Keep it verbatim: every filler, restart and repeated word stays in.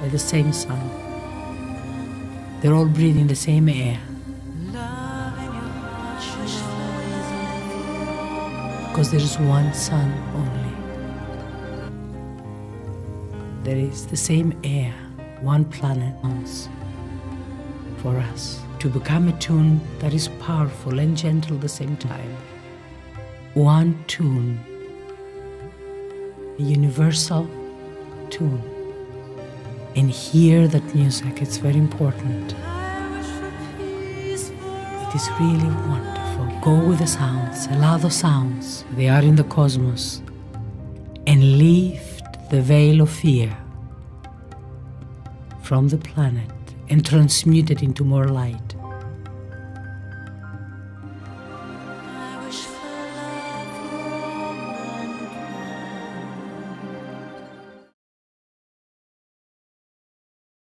by the same sun. They're all breathing the same air. Because there is one sun only. There is the same air, one planet owns. For us to become a tune that is powerful and gentle at the same time. One tune, a universal tune. And hear that music, it's very important. It is really wonderful. Go with the sounds, allow the sounds. They are in the cosmos. And lift the veil of fear from the planet and transmute it into more light.